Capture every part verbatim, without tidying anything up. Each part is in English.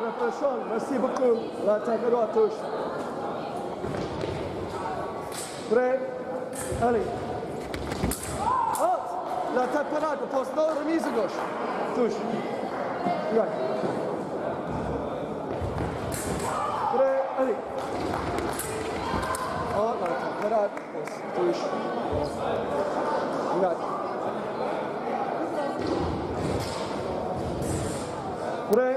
Repression. Merci beaucoup. L'attaque à droite touche. Prêt? Allez. Hop! L'attaque parade poste non remise gauche. Touche. Prêt? Allez. Oh, l'attaque parade poste touche. Prêt? Prêt?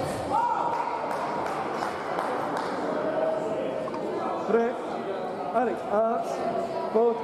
Prêt. Allez. Arms. Both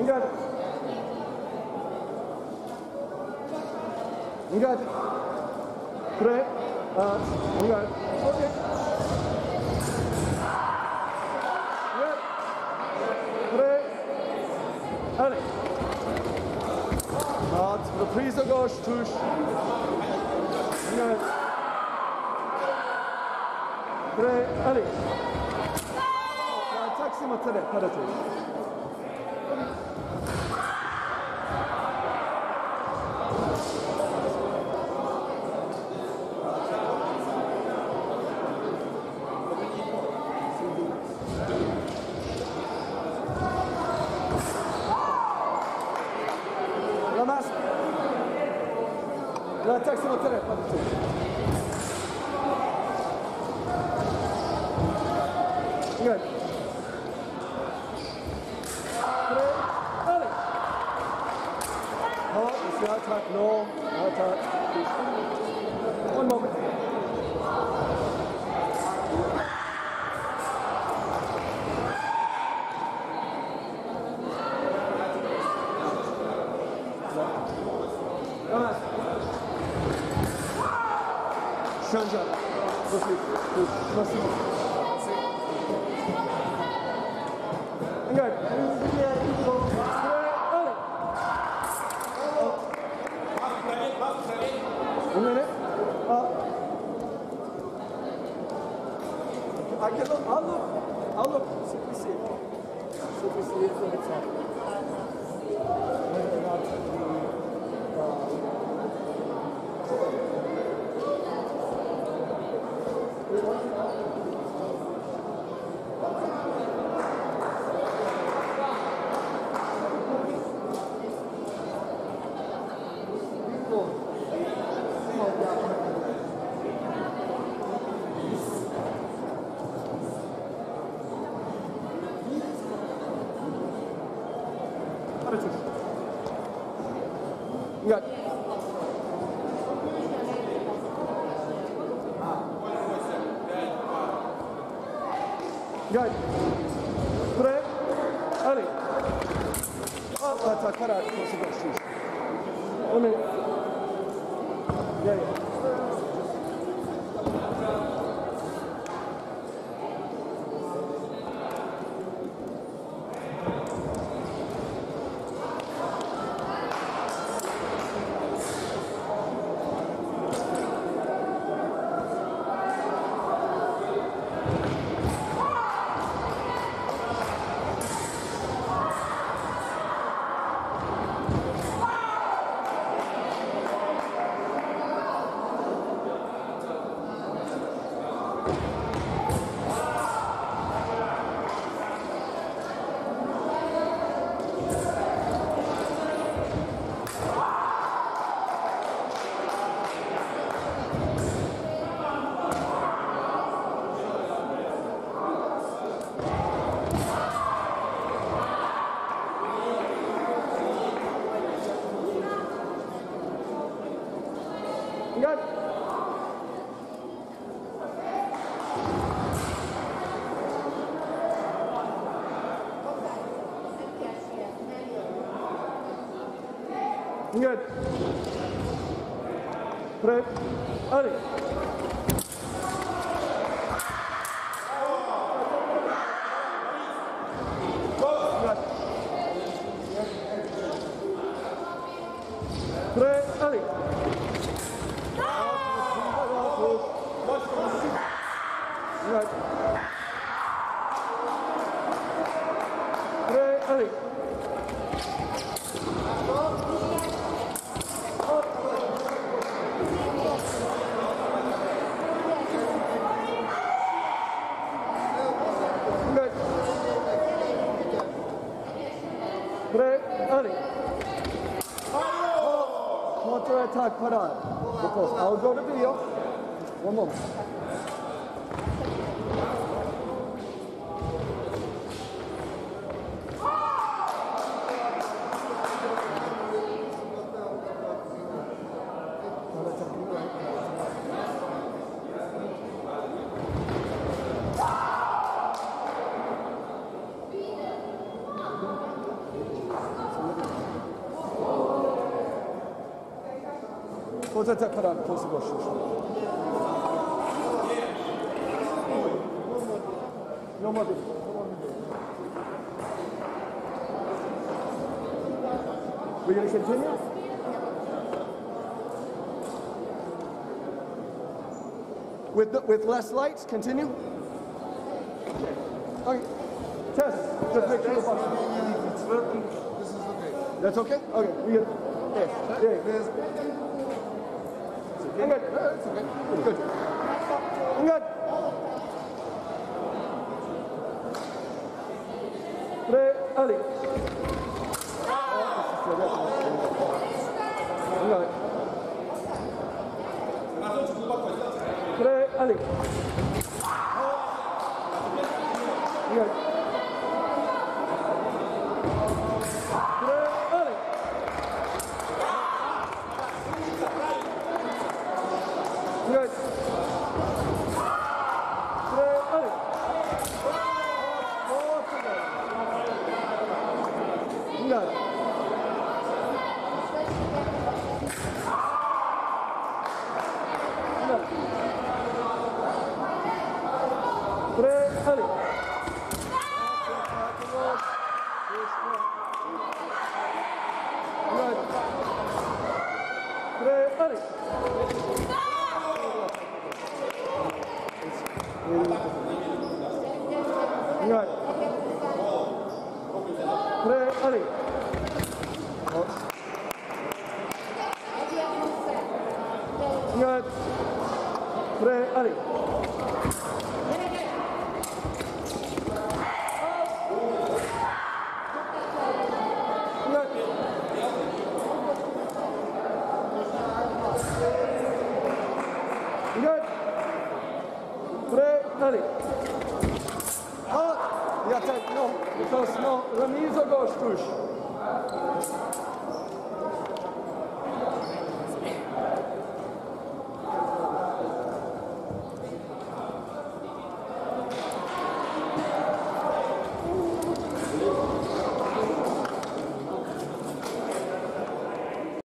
Regarde. Prêt. Ah, regarde. Ok. Regarde. Prêt. Allez. Ah, reprise de gauche, touche. Regarde. Prêt. Allez. Ah, taxi matériel, pas de touche. L'attaque sur le terrain, pas du tout. Regarde. Prêt. Allez. Oh, ici attaque, non. Attaque. Un moment. Change up. Merci. Merci. Regarde. Une minute. Ah. I can look. I'll look. I'll look. C'est ici. C'est ici. C'est ici. Продолжение следует... We got Good. Three. Allez. Oh, attends, pas là. C'est bon, c'est juste. One minute. Yeah, yeah. Good. Prep. Allez. Prêt, allez. Prêt, allez. Prêt, allez. Counter-attack parade. I'll go to video. One moment. What does that put on the No more. We're going to continue? With, the, with less lights, continue? Okay. Test. Just make sure the button. This is okay. That's okay? Okay. We get yeah. I'm good. It's okay. It's good. I'm good. Prêt, allez. Prêt, allez. Ja tak, no, to jest, no, remizo goszczuś.